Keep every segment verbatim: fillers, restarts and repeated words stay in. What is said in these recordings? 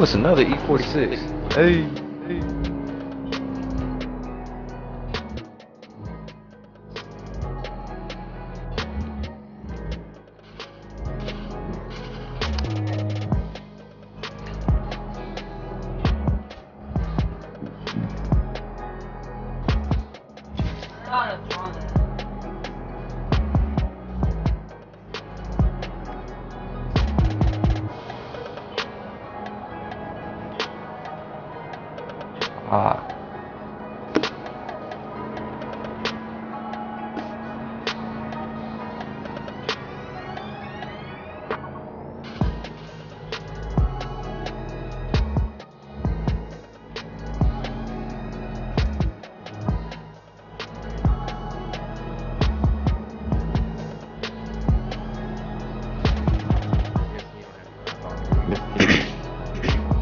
Oh, it's another E forty-six. Hey, hey. Ah.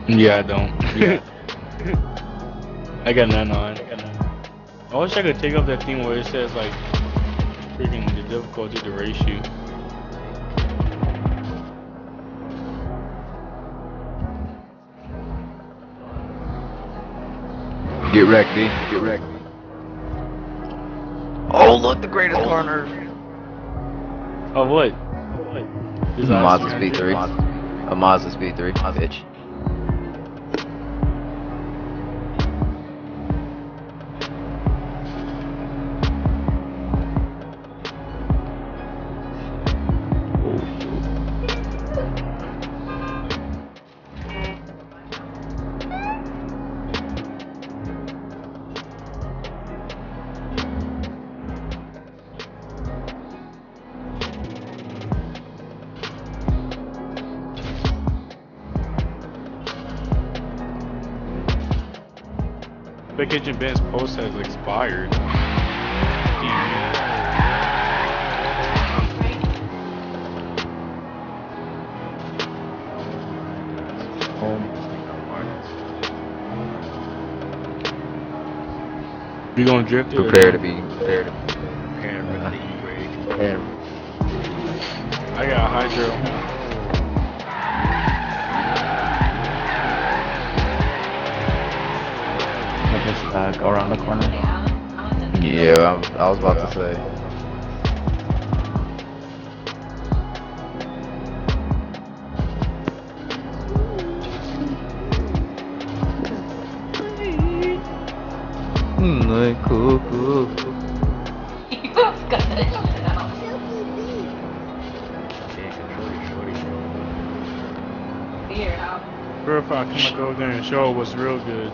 Yeah, I don't. Yeah. I got none on. I, got none. I wish I could take up that thing where it says like freaking the difficulty, the ratio. Get wrecked, D. Get wrecked. Oh, look, the greatest car on earth. Oh, what? What? A Mazda speed three. A Mazda speed three. Bitch. The kitchen bench post has expired. Um, you gonna drift it? Prepare to be. Prepare to be. Prepare to be. Prepare. I got hydro. Just uh, go around the corner. Yeah, I, I was about yeah. to say. Mm, cool, cool, cool. You got it now. Here, I'll. Girl, if I come go there and show what's real good.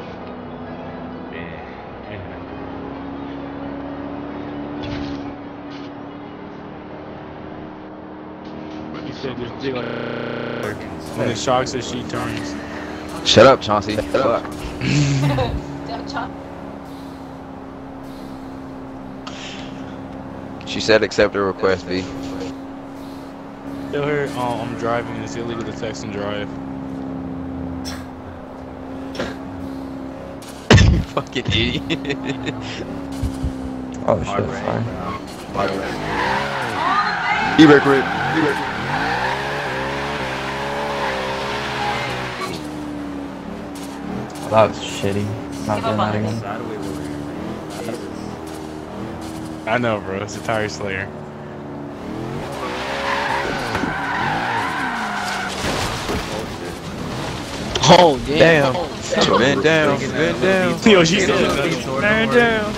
When it shocks her, she turns. Shut up, Chauncey. Shut up. She said accept the request, V. Tell her oh, I'm driving. It's illegal to text and drive. You fucking idiot. Oh shit, sorry. E-brake rip. E-brake rip. That was shitty. Not doing that again. I know, bro. It's a tire slayer. Oh, damn. Damn. Bend down. Bend down. Yo, she's still down. Bend down.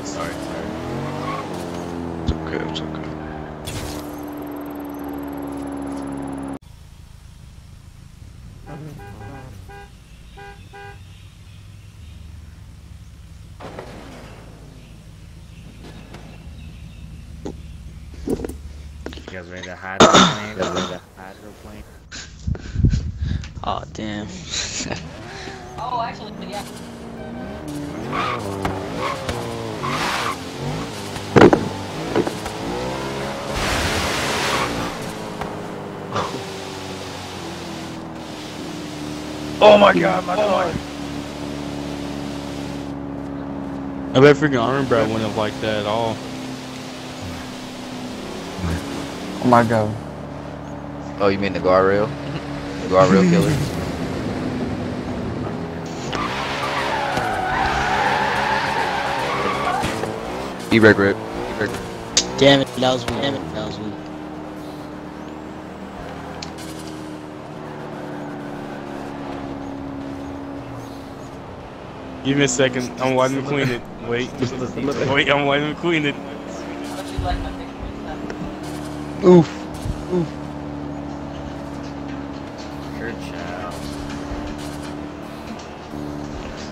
It's okay. It's okay. You guys ready to hydroplane? You guys ready to hydroplane? Oh damn. Oh actually yeah. Oh my god, my god. I bet freaking Iron Brad wouldn't have liked that at all. Oh my god. Oh, you mean the guardrail? You are real killers. Be red, red. Damn it, that was weak. Damn it, that was weak. Give me a second. I'm wiping and clean it. Wait. Wait, I'm wiping and clean it. Oof. Oof.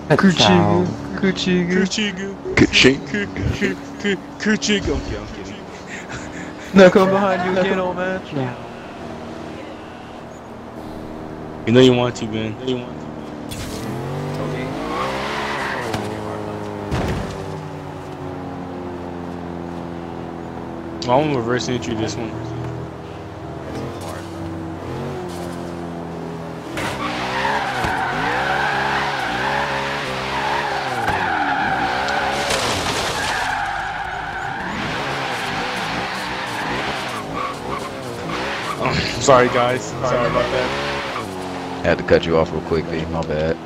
Kuchigu, Kuchigu, Kuchigu, Kuchigu, Kuchigu, Kuchigu. Okay, I'm kidding. No, come behind you again, old man. Yeah. You know you want to, man. You know you want to. Okay. I'm gonna reverse entry this one. Sorry guys, sorry, sorry about that. I had to cut you off real quick, V, my bad.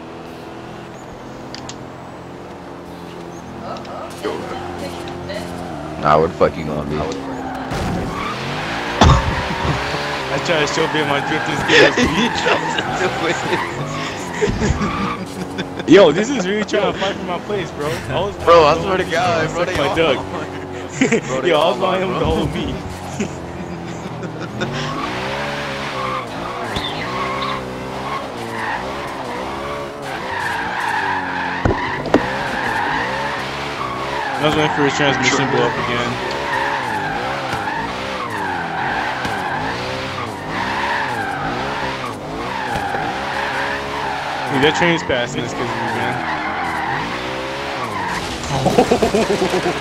Nah, where the fuck you gonna be? I tried to show me my drift this game. Yo, this is really trying to fight for my place, bro. I was bro, I swear to God, bro, they my dog. Bro, they yo, I was lying with the whole me. I was waiting for his transmission blow up again. Dude, that train's passing us because of you, man.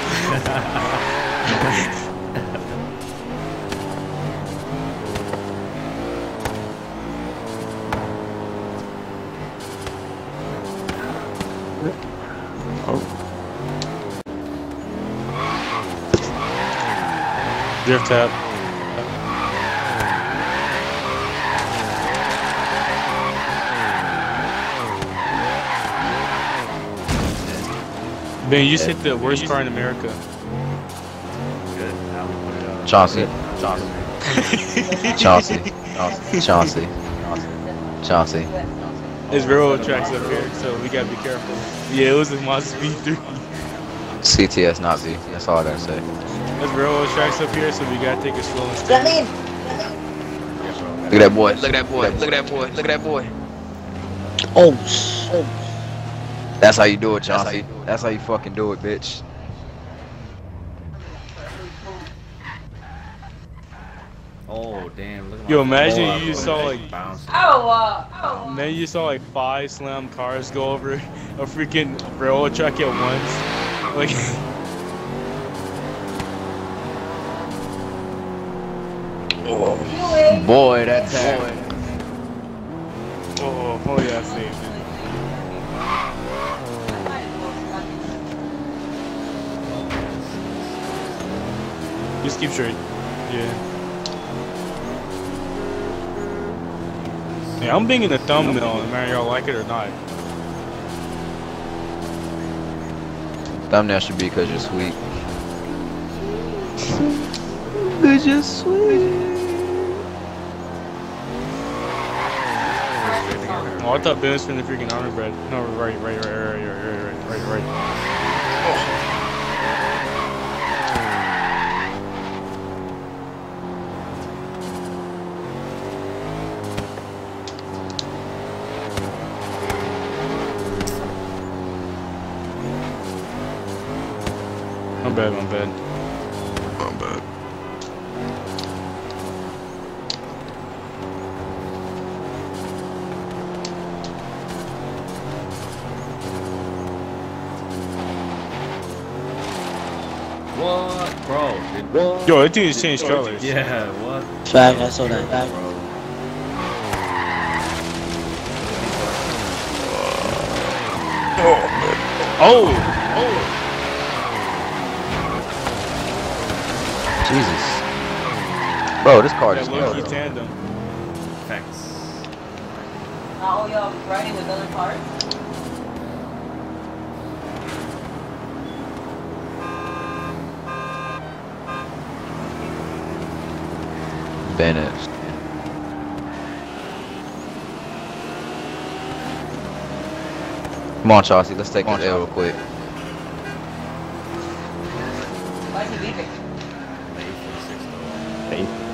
Oh. Drift tap. Man, you just hit the worst car in America. Good. Now we put it on. Chauncey. Chauncey. Chauncey. Chauncey. Chauncey. There's railroad tracks up here, so we gotta be careful. Yeah, it was a Mazda speed three. C T S Nazi. That's all I gotta say. There's railroad tracks up here, so we gotta take it slow and steady. Look at that boy! Look at that boy! Look at that boy! Look at that boy! Oh, oh. That's how you do it, Chauncey. That's, That's how you fucking do it, bitch. Oh damn! Look at yo, imagine boy, you boy. saw like, oh, uh, oh. Man, you saw like five slam cars go over a freaking railroad track at once, like. Oh, boy, that's it. Oh, oh yeah, I saved it. Just keep straight. Yeah. Yeah, I'm being in the thumbnail, no man. Y'all like it or not? Thumbnail should be because you're sweet. Because you're sweet. Oh, I thought Ben was from the freaking honor bread. No, right, right, right, right, right, right, right, right. Oh. I'm bad, I'm bad. I'm bad. What, bro? Dude, what? Yo, that dude changed colors. Yeah, what? Flag, I saw that. Flag. Oh, oh, oh! Jesus, bro, this car just killed. Thanks. Not all y'all riding with other cars? Venice. Come on, Chauncey, let's take this L real quick. Why is he leaving? The E forty-six though.